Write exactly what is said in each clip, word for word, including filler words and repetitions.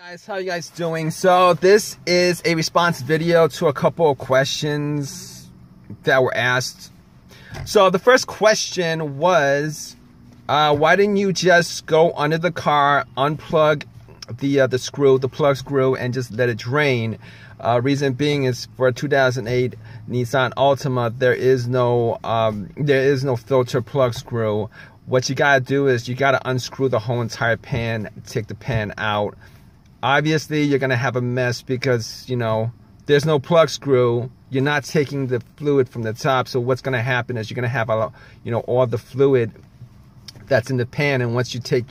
Guys, how you guys doing? So this is a response video to a couple of questions that were asked. So the first question was, uh, why didn't you just go under the car, unplug the uh, the screw, the plug screw, and just let it drain? Uh, reason being is for a two thousand eight Nissan Altima, there is no um, there is no filter plug screw. What you gotta do is you gotta unscrew the whole entire pan, take the pan out. Obviously, you're going to have a mess because, you know, there's no plug screw. You're not taking the fluid from the top. So what's going to happen is you're going to have, a, you know, all the fluid that's in the pan. And once you take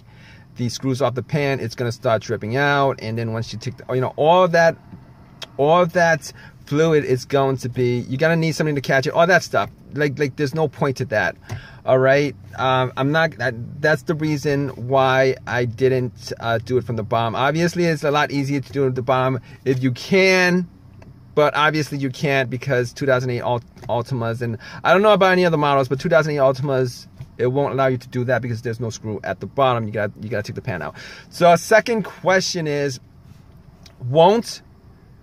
the screws off the pan, it's going to start dripping out. And then once you take, the, you know, all that, all that fluid is going to be, you're going to need something to catch it. All that stuff. Like, like there's no point to that. All right, um, I'm not. I, that's the reason why I didn't uh, do it from the bottom. Obviously, it's a lot easier to do it at the bottom if you can, but obviously you can't because two thousand eight Alt Altimas, and I don't know about any other models, but two thousand eight Altimas, it won't allow you to do that because there's no screw at the bottom. You got you got to take the pan out. So, our second question is, won't.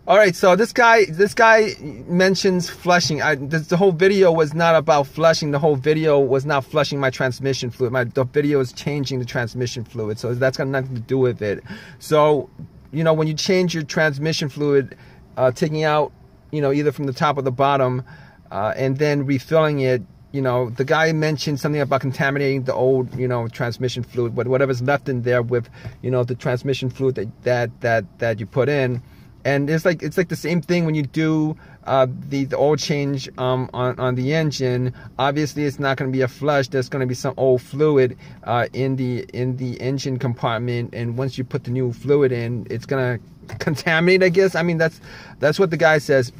All right, so this guy, this guy mentions flushing. I, this, the whole video was not about flushing. The whole video was not flushing my transmission fluid. My the video is changing the transmission fluid, so that's got nothing to do with it. So, you know, when you change your transmission fluid, uh, taking out, you know, either from the top or the bottom, uh, and then refilling it. You know, the guy mentioned something about contaminating the old, you know, transmission fluid, but whatever's left in there with, you know, the transmission fluid that that that that you put in. And it's like it's like the same thing when you do uh, the, the oil change um, on, on the engine. Obviously, it's not going to be a flush. There's going to be some old fluid uh, in the in the engine compartment. And once you put the new fluid in, it's going to contaminate, I guess. I mean, that's that's what the guy says.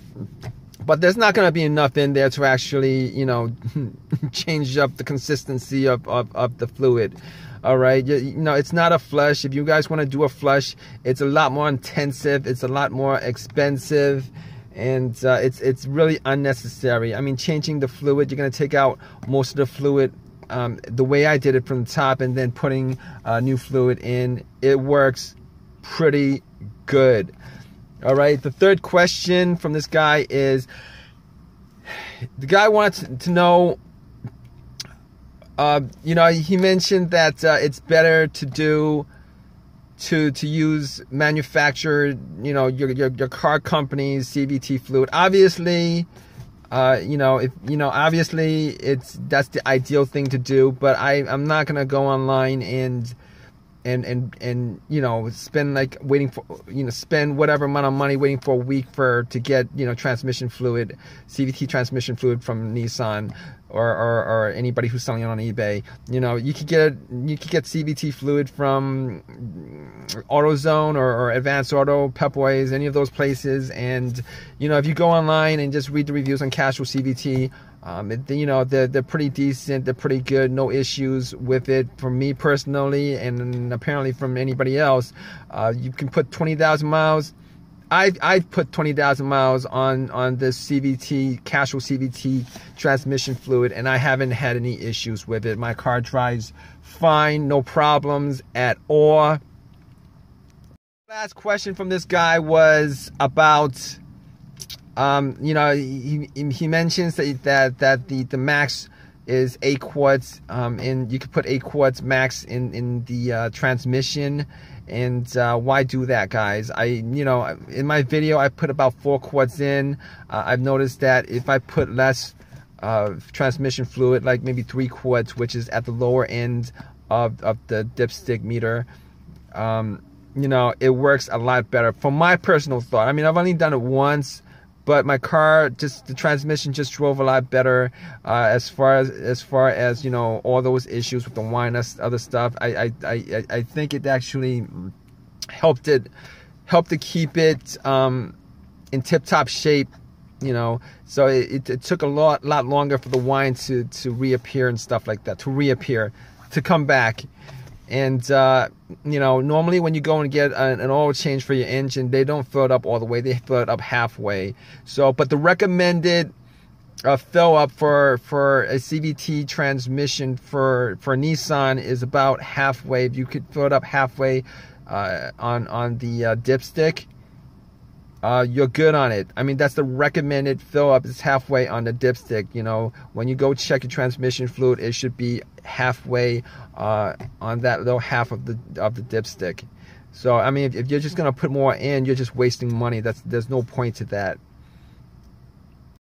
But there's not going to be enough in there to actually, you know, change up the consistency of, of, of the fluid. All right. You, you know, it's not a flush. If you guys want to do a flush, it's a lot more intensive. It's a lot more expensive. And uh, it's it's really unnecessary. I mean, changing the fluid, you're going to take out most of the fluid. Um, the way I did it from the top and then putting uh, new fluid in, it works pretty good. All right. The third question from this guy is, the guy wants to know, uh, you know, he mentioned that uh, it's better to do, to to use manufactured, you know, your your, your car company's C V T fluid. Obviously, uh, you know, if you know, obviously, it's that's the ideal thing to do. But I I'm not gonna go online and. And, and and you know, spend like waiting for, you know, spend whatever amount of money waiting for a week for to get, you know, transmission fluid, C V T transmission fluid from Nissan or, or, or anybody who's selling it on eBay. You know, you could get you could get C V T fluid from AutoZone or, or Advanced Auto, Pep Boys, any of those places. And, you know, if you go online and just read the reviews on Casual C V T, Um, it, you know, they're, they're pretty decent, they're pretty good, no issues with it for me personally, and apparently from anybody else. Uh, you can put twenty thousand miles. I've, I've put twenty thousand miles on, on this C V T, Casual C V T transmission fluid, and I haven't had any issues with it. My car drives fine, no problems at all. Last question from this guy was about... Um, you know, he, he mentions that that, that the, the max is eight quarts, um, and you could put eight quarts max in, in the uh, transmission. And uh, why do that, guys? I, you know, in my video, I put about four quarts in. Uh, I've noticed that if I put less uh, transmission fluid, like maybe three quarts, which is at the lower end of, of the dipstick meter, um, you know, it works a lot better. From my personal thought, I mean, I've only done it once. But my car, just the transmission, just drove a lot better. Uh, as far as as far as you know, all those issues with the wine, other stuff. I I I, I think it actually helped it helped to keep it um, in tip-top shape. You know, so it, it, it took a lot lot longer for the wine to to reappear and stuff like that. To reappear, to come back. And, uh, you know, normally when you go and get an, an oil change for your engine, they don't fill it up all the way. They fill it up halfway. So, but the recommended uh, fill up for, for a C V T transmission for, for Nissan is about halfway. If you could fill it up halfway, uh, on on the uh, dipstick, uh, you're good on it. I mean, that's the recommended fill up. It's halfway on the dipstick. You know, when you go check your transmission fluid, it should be halfway uh, on that little half of the of the dipstick. So I mean, if, if you're just gonna put more in, you're just wasting money. That's there's no point to that.